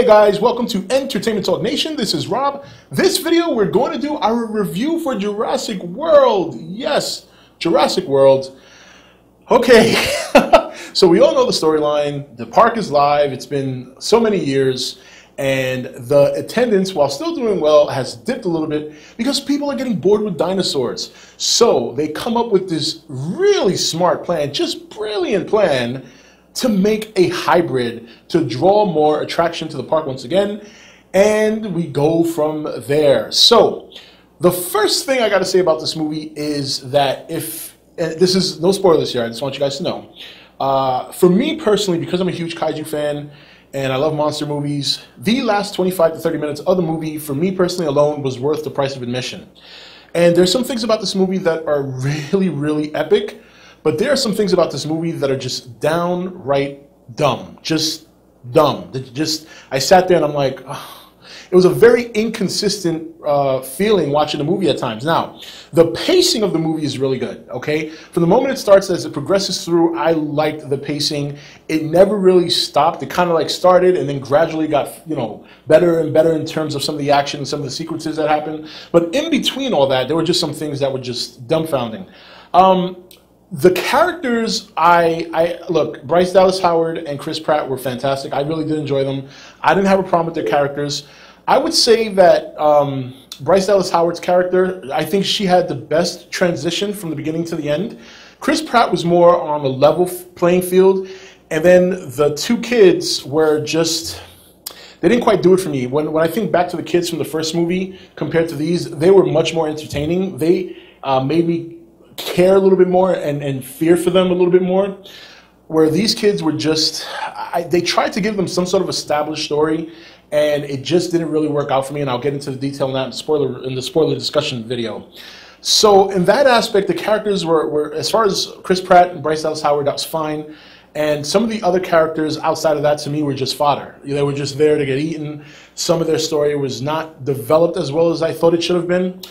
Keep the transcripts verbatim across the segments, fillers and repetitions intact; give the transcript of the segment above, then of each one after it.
Hey guys, welcome to Entertainment Talk Nation. This is Rob. This video we're going to do our review for Jurassic World. Yes, Jurassic World. Okay, so we all know the storyline. The park is live. It's been so many years. And the attendance, while still doing well, has dipped a little bit because people are getting bored with dinosaurs. So they come up with this really smart plan, just brilliant plan, to make a hybrid to draw more attraction to the park once again. And we go from there. So the first thing I got to say about this movie is that if, and this is no spoilers here, I just want you guys to know. Uh, for me personally, because I'm a huge kaiju fan, and I love monster movies, the last twenty-five to thirty minutes of the movie, for me personally alone, was worth the price of admission. And there's some things about this movie that are really, really epic, but there are some things about this movie that are just downright dumb. Just dumb. Just, I sat there and I'm like, oh. It was a very inconsistent uh, feeling watching the movie at times. Now, the pacing of the movie is really good, okay? From the moment it starts, as it progresses through, I liked the pacing. It never really stopped. It kind of like started and then gradually got, you know, better and better in terms of some of the action and some of the sequences that happened. But in between all that, there were just some things that were just dumbfounding. Um, The characters, I, I, look, Bryce Dallas Howard and Chris Pratt were fantastic. I really did enjoy them. I didn't have a problem with their characters. I would say that um, Bryce Dallas Howard's character, I think she had the best transition from the beginning to the end. Chris Pratt was more on a level playing field. And then the two kids were just, they didn't quite do it for me. When, when I think back to the kids from the first movie compared to these, they were much more entertaining. They uh, made me care a little bit more and, and fear for them a little bit more, where these kids were just, I, they tried to give them some sort of established story, and it just didn't really work out for me, and I'll get into the detail in that in, spoiler, in the spoiler discussion video. So in that aspect, the characters were, were, as far as Chris Pratt and Bryce Dallas Howard, that was fine, and some of the other characters outside of that to me were just fodder. They were just there to get eaten. Some of their story was not developed as well as I thought it should have been,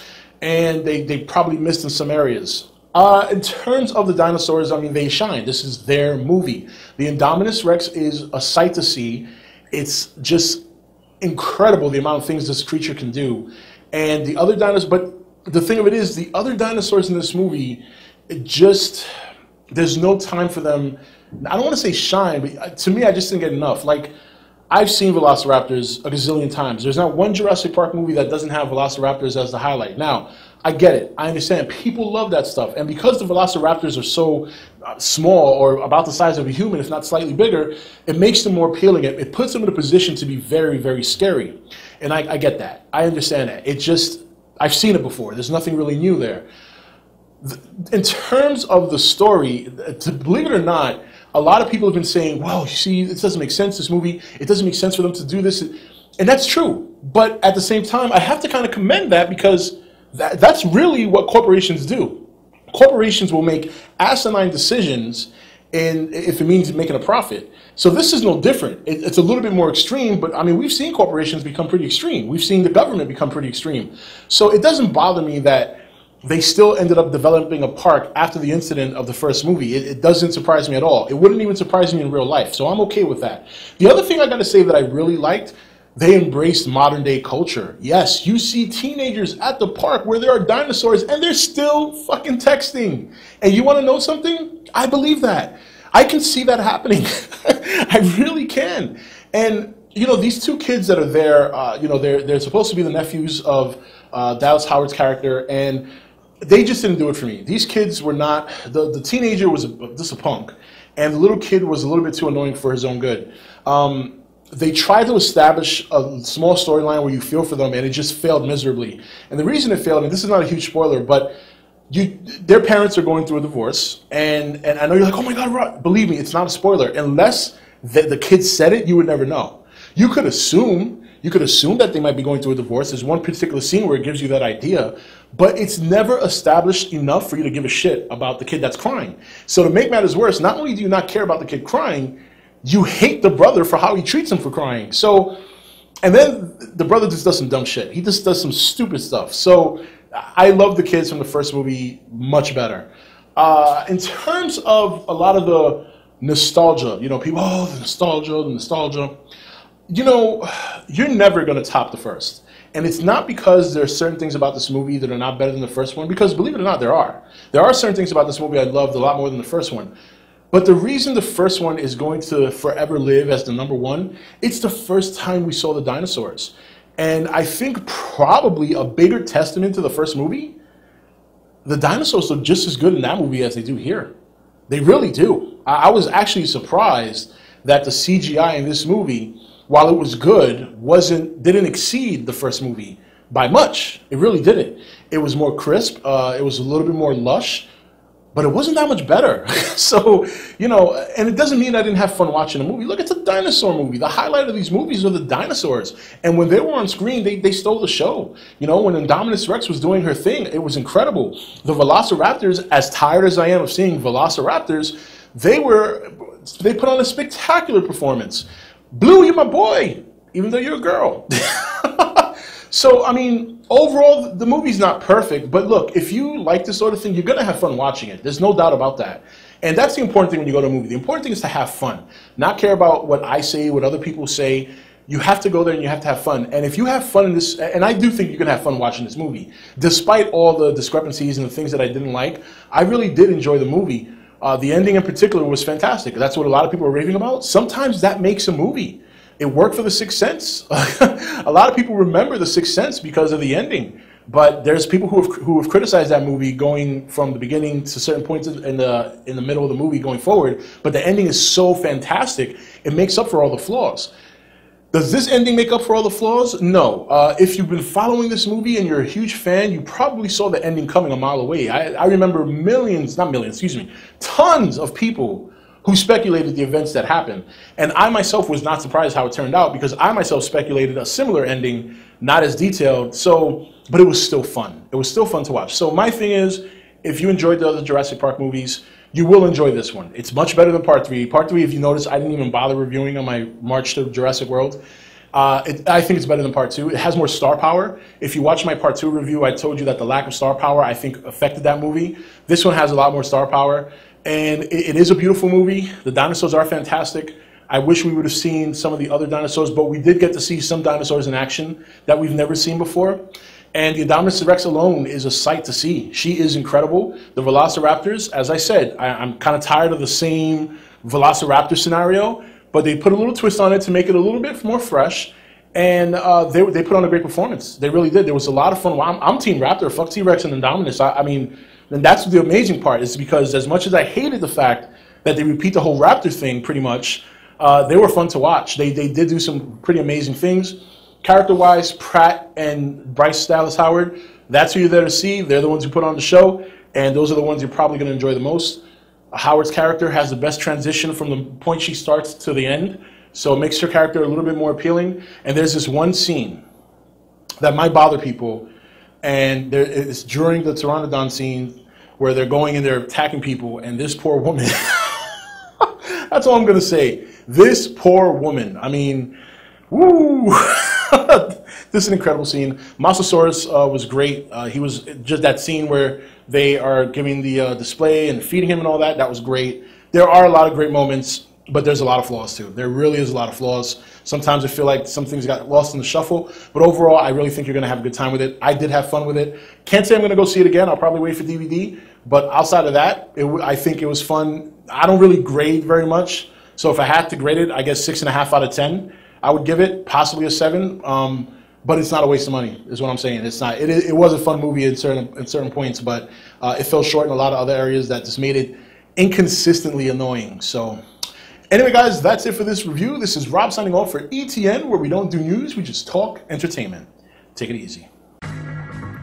and they, they probably missed in some areas. Uh, in terms of the dinosaurs, I mean, they shine. This is their movie. The Indominus rex is a sight to see. It's just incredible the amount of things this creature can do. And the other dinosaurs, but the thing of it is, the other dinosaurs in this movie, it just, there's no time for them. I don't want to say shine, but to me, I just didn't get enough. Like, I've seen Velociraptors a gazillion times. There's not one Jurassic Park movie that doesn't have Velociraptors as the highlight. Now, I get it. I understand. People love that stuff. And because the Velociraptors are so small, or about the size of a human, if not slightly bigger, it makes them more appealing. It, it puts them in a position to be very, very scary. And I, I get that. I understand that. It just, I've seen it before. There's nothing really new there. In terms of the story, to, believe it or not, a lot of people have been saying, well, you see, this doesn't make sense, this movie. It doesn't make sense for them to do this. And that's true. But at the same time, I have to kind of commend that, because that, that's really what corporations do. Corporations will make asinine decisions in, if it means making a profit. So this is no different. It, it's a little bit more extreme, but I mean, we've seen corporations become pretty extreme. We've seen the government become pretty extreme. So it doesn't bother me that they still ended up developing a park after the incident of the first movie. It, it doesn't surprise me at all. It wouldn't even surprise me in real life, so I'm okay with that. The other thing I gotta say that I really liked, they embraced modern day culture. Yes, you see teenagers at the park where there are dinosaurs and they're still fucking texting. And you wanna know something? I believe that. I can see that happening. I really can. And you know, these two kids that are there, uh, you know, they're, they're supposed to be the nephews of uh, Dallas Howard's character, and they just didn't do it for me. These kids were not, the, the teenager was a, just a punk, and the little kid was a little bit too annoying for his own good. Um, they tried to establish a small storyline where you feel for them, and it just failed miserably. And the reason it failed, and this is not a huge spoiler, but you, their parents are going through a divorce, and, and I know you're like, oh my God, Rob. Believe me, it's not a spoiler. Unless the, the kids said it, you would never know. You could assume, you could assume that they might be going through a divorce. There's one particular scene where it gives you that idea, but it's never established enough for you to give a shit about the kid that's crying. So to make matters worse, not only do you not care about the kid crying, you hate the brother for how he treats him for crying. So, and then the brother just does some dumb shit. He just does some stupid stuff. So I love the kids from the first movie much better. Uh, in terms of a lot of the nostalgia, you know, people, oh, the nostalgia, the nostalgia. you know, you're never going to top the first. And it's not because there are certain things about this movie that are not better than the first one, because believe it or not, there are. There are certain things about this movie I loved a lot more than the first one. But the reason the first one is going to forever live as the number one, it's the first time we saw the dinosaurs. And I think probably a bigger testament to the first movie, the dinosaurs look just as good in that movie as they do here. They really do. I, I was actually surprised that the C G I in this movie, while it was good, wasn't didn't exceed the first movie by much. It really didn't. It was more crisp. Uh, it was a little bit more lush, but it wasn't that much better. So, you know, and it doesn't mean I didn't have fun watching the movie. Look, it's a dinosaur movie. The highlight of these movies are the dinosaurs. And when they were on screen, they, they stole the show. You know, when Indominus Rex was doing her thing, it was incredible. The Velociraptors, as tired as I am of seeing Velociraptors, they were, they put on a spectacular performance. Blue, you're my boy, even though you're a girl. So, I mean, overall, the movie's not perfect, but look, if you like this sort of thing, you're going to have fun watching it. There's no doubt about that. And that's the important thing when you go to a movie. The important thing is to have fun, not care about what I say, what other people say. You have to go there and you have to have fun. And if you have fun in this, and I do think you can have fun watching this movie, despite all the discrepancies and the things that I didn't like, I really did enjoy the movie. Uh, the ending in particular was fantastic. That's what a lot of people are raving about. Sometimes that makes a movie. It worked for The Sixth Sense. A lot of people remember The Sixth Sense because of the ending. But there's people who have, who have criticized that movie going from the beginning to certain points in the, in the middle of the movie going forward. But the ending is so fantastic, it makes up for all the flaws. Does this ending make up for all the flaws? No. Uh, if you've been following this movie and you're a huge fan, you probably saw the ending coming a mile away. I, I remember millions, not millions, excuse me, tons of people who speculated the events that happened. And I myself was not surprised how it turned out, because I myself speculated a similar ending, not as detailed, so, but it was still fun. It was still fun to watch. So my thing is, if you enjoyed the other Jurassic Park movies, you will enjoy this one. It's much better than part three. Part three, if you notice, I didn't even bother reviewing on my March to Jurassic World. Uh, it, I think it's better than part two. It has more star power. If you watch my part two review, I told you that the lack of star power, I think, affected that movie. This one has a lot more star power. And it, it is a beautiful movie. The dinosaurs are fantastic. I wish we would have seen some of the other dinosaurs, but we did get to see some dinosaurs in action that we've never seen before. And the Indominus rex alone is a sight to see. She is incredible. The Velociraptors, as I said, I, I'm kind of tired of the same Velociraptor scenario, but they put a little twist on it to make it a little bit more fresh. And uh, they, they put on a great performance. They really did. There was a lot of fun. I'm, I'm Team Raptor. Fuck T-Rex and Indominus. I, I mean, and that's the amazing part, is because as much as I hated the fact that they repeat the whole Raptor thing pretty much, uh, they were fun to watch. They, they did do some pretty amazing things. Character-wise, Pratt and Bryce Dallas Howard, that's who you're there to see. They're the ones who put on the show, and those are the ones you're probably going to enjoy the most. Howard's character has the best transition from the point she starts to the end, so it makes her character a little bit more appealing. And there's this one scene that might bother people, and there, it's during the Pteranodon scene where they're going and they're attacking people, and this poor woman, that's all I'm going to say. This poor woman, I mean, woo! This is an incredible scene. Mosasaurus uh, was great. Uh, he was just that scene where they are giving the uh, display and feeding him and all that. That was great. There are a lot of great moments, but there's a lot of flaws too. There really is a lot of flaws. Sometimes I feel like some things got lost in the shuffle, but overall, I really think you're going to have a good time with it. I did have fun with it. Can't say I'm going to go see it again. I'll probably wait for D V D, but outside of that, it w I think it was fun. I don't really grade very much, so if I had to grade it, I guess six and a half out of ten. I would give it possibly a seven, um, but it's not a waste of money, is what I'm saying. It's not. It, it was a fun movie at certain, at certain points, but uh, it fell short in a lot of other areas that just made it inconsistently annoying. So anyway, guys, that's it for this review. This is Rob signing off for E T N, where we don't do news, we just talk entertainment. Take it easy.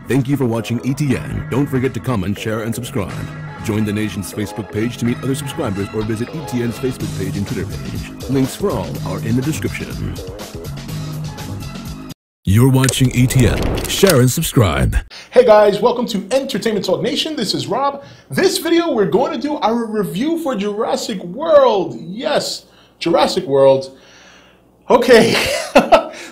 Thank you for watching E T N. Don't forget to comment, share, and subscribe. Join the nation's Facebook page to meet other subscribers, or visit E T N's Facebook page and Twitter page. Links for all are in the description. You're watching E T N. Share and subscribe. Hey guys, welcome to Entertainment Talk Nation. This is Rob. This video, we're going to do our review for Jurassic World. Yes, Jurassic World. Okay.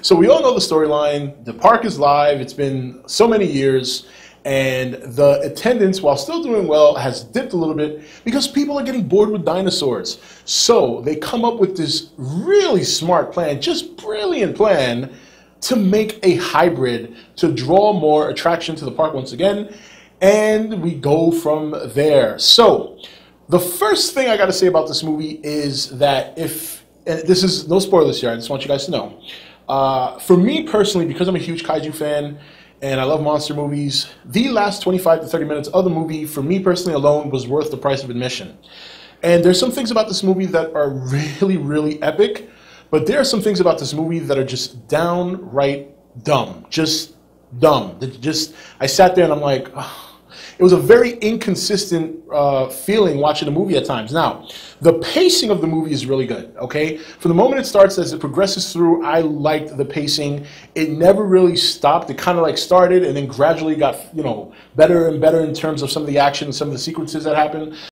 So we all know the storyline. The park is live. It's been so many years. And the attendance, while still doing well, has dipped a little bit because people are getting bored with dinosaurs. So they come up with this really smart plan, just brilliant plan, to make a hybrid to draw more attraction to the park once again. And we go from there. So the first thing I got to say about this movie is that if, and this is no spoilers here, I just want you guys to know. Uh, for me personally, because I'm a huge kaiju fan, and I love monster movies, the last twenty-five to thirty minutes of the movie, for me personally alone, was worth the price of admission. And there's some things about this movie that are really, really epic, but there are some things about this movie that are just downright dumb. Just dumb. Just, I sat there and I'm like, oh. It was a very inconsistent uh, feeling watching the movie at times. Now, the pacing of the movie is really good, okay? From the moment it starts, as it progresses through, I liked the pacing. It never really stopped. It kind of like started and then gradually got, you know, better and better in terms of some of the action, some of the sequences that happened.